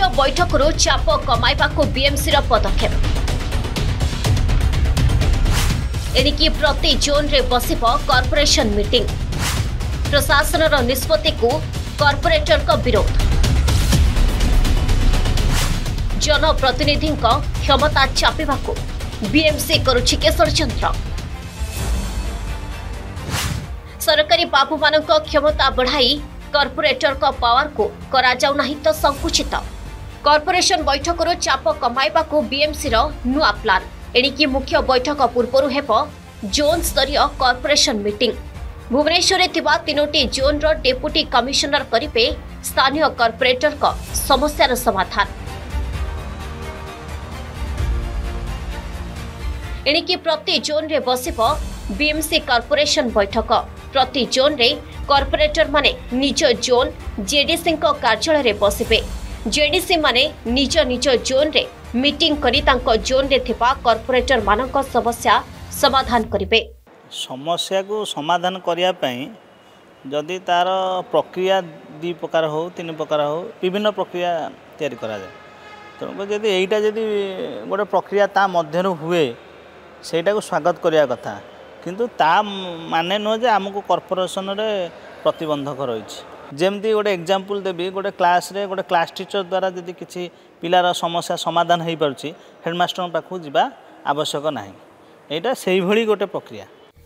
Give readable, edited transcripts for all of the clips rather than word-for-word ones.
मुख्य बैठक चाप कमाइबाकु बीएमसी पदक्षेप एणिकी प्रति जोन रे बसिब कॉर्पोरेशन मीटिंग प्रशासन निष्पत्ति को कॉर्पोरेटर का विरोध जनप्रतिनिधि क्षमता चापिबा को बीएमसी करुछि के षड्यंत्र सरकारी बाबू मान क्षमता बढ़ाई कॉर्पोरेटर का पावर को करा जाउ नाही तो संकुचित कॉर्पोरेशन बैठक चाप कमाइबा को बीएमसी नुआ प्लान एणिकी मुख्य बैठक पूर्व जोन स्तरीय कॉर्पोरेशन मीटिंग भुवनेश्वर तीनोटी जोन रो डेपुटी कमिश्नर करिपे स्थानीय कॉर्पोरेटर का समस्या समाधान एणिकी प्रति जोन रे बसिब बीएमसी कॉर्पोरेशन बैठक प्रति जोन रे कॉर्पोरेटर माने निज जोन जेडीसी कार्यालय रे बसिबे जेडीसी माने निज निज जोन रे मीटिंग करी जोन रे थिपा कॉर्पोरेटर मानक समस्या समाधान करिवे समस्या को समाधान करिया पई जदि तार प्रक्रिया दु प्रकार हो तीन प्रकार हो विभिन्न प्रक्रिया तैयारी करा जाय तो जदि एटा जदि गोटे प्रक्रिया ता मध्य हुए सेटा को स्वागत करिया कथा किंतु ता माने न जे हमको कॉर्पोरेशन रे प्रतिबंधक रहिछि जमती गोटे एग्जाम्पल देवी गोटे क्लास टीचर द्वारा जदि किसी पिलार समस्या समाधान हो पार्टी हेडमास्टर पाखु जिबा आवश्यक नाही एटा सेही भली गोटे प्रक्रिया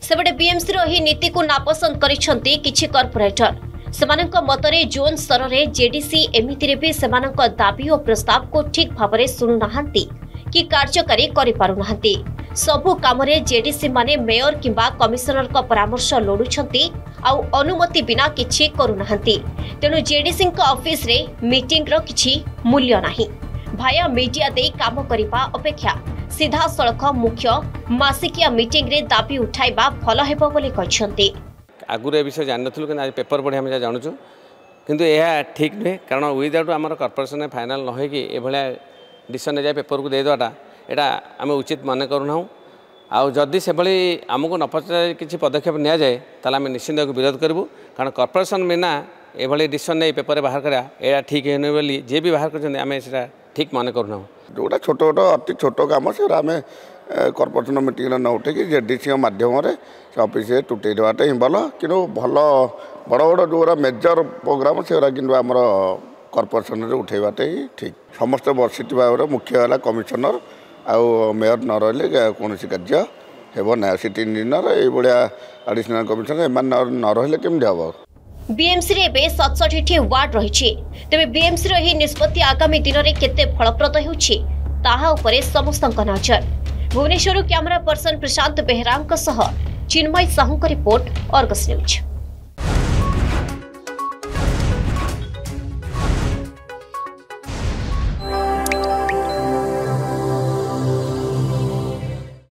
सेबडे बीएमसी रो ही नीति को नापसंद करिसंती किछि कॉर्पोरेटर समानक मतरे जोन स्तर रे जेडीसी एमिति रे भी समानक दाबी और प्रस्ताव को ठीक भाबरे सुनु नाहंती कि कार्यकारी करि पारु नाहंती सबु काम रे जेडीसी माने मेयर किबा कमिश्नर का परामर्श लोडुछंती आउ अनुमति बिना किछि करू नाहंती तेनु जेडीसी का ऑफिस रे मीटिंग रो किछि मूल्य नाही भाया मीडिया दे काम करिबा अपेक्षा सीधा सड़क मुख्य मासिकिया मीटिंग रे दाबी उठाइबा भल हेबो बोली कहछंती आगुर ए विषय जान नथलु कि आज पेपर पढ़े हम जानुचु किंतु एहा ठीक नै कारण विदाउट हमर कॉर्पोरेशन फाइनल न होय कि ए भले डिसन जाय पेपर को दे दोटा एटा आम उचित मन करूनाहु आउ जदि से भली आमको न पचार किसी पदक्षेप निया जाए ताला आम निश्चिंत विरोध करूँ कारण कॉर्पोरेशन बिना एभली डिसन नहीं पेपर बाहर करा एटा ठीक हेन बोली जे भी बाहर करें ठीक मन करूनाहु जोटा छोट छोट अति छोट कम से आम कॉर्पोरेशन मीटिंग न उठे कि जेडीसी मध्यम से ऑफिस टूटे देवाटा ही भल कि भल बड़ बड़ जोरा मेजर प्रोग्राम से आमर कॉर्पोरेशन उठेबाटा ही ठीक समस्त बसी मुख्य है कमिशनर आउ मेयर न रही कौन कार्य होना सिटी इंजीनियर ये आडिशनाल कमिशनर एम न रही केमती हम बीएमसी रे 67 वार्ड रही तेरे बीएमसी रो ही निष्पत्ति आगामी दिन में केते फलप्रद होउछि ताहा उपरे समस्त नजर भुवनेश्वर कैमरा पर्सन प्रशांत बेहरांक सह चिन्मय साहू का रिपोर्ट आर्गस न्यूज।